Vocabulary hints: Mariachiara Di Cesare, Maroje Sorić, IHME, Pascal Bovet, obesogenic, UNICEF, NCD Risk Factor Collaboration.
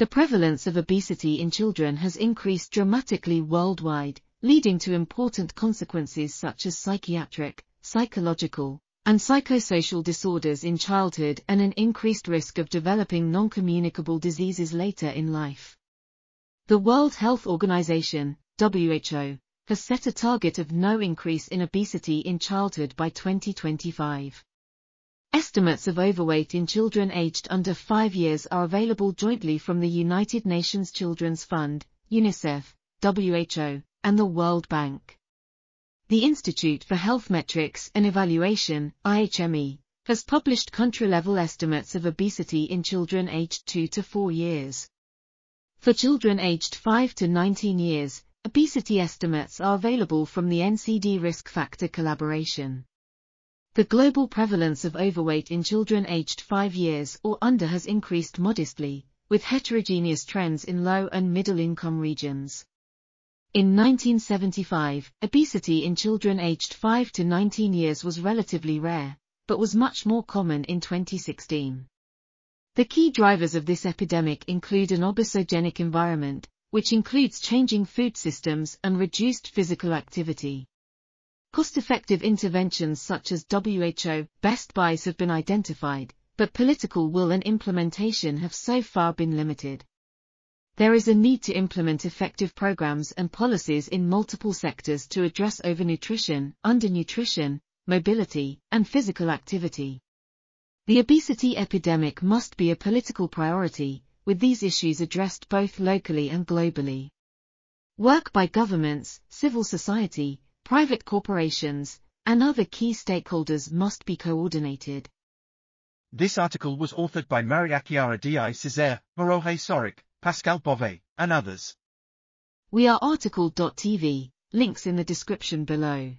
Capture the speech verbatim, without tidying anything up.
The prevalence of obesity in children has increased dramatically worldwide, leading to important consequences such as psychiatric, psychological, and psychosocial disorders in childhood and an increased risk of developing non-communicable diseases later in life. The World Health Organization, W H O, has set a target of no increase in obesity in childhood by twenty twenty-five. Estimates of overweight in children aged under five years are available jointly from the United Nations Children's Fund, UNICEF, W H O, and the World Bank. The Institute for Health Metrics and Evaluation, I H M E, has published country-level estimates of obesity in children aged two to four years. For children aged five to nineteen years, obesity estimates are available from the N C D Risk Factor Collaboration. The global prevalence of overweight in children aged five years or under has increased modestly, with heterogeneous trends in low- and middle-income regions. In nineteen seventy-five, obesity in children aged five to nineteen years was relatively rare, but was much more common in twenty sixteen. The key drivers of this epidemic include an obesogenic environment, which includes changing food systems and reduced physical activity. Cost-effective interventions such as W H O Best Buys have been identified, but political will and implementation have so far been limited. There is a need to implement effective programs and policies in multiple sectors to address overnutrition, undernutrition, mobility, and physical activity. The obesity epidemic must be a political priority, with these issues addressed both locally and globally. Work by governments, civil society, private corporations, and other key stakeholders must be coordinated. This article was authored by Mariachiara Di Cesare, Maroje Sorić, Pascal Bovet, and others. We are article dot T V, links in the description below.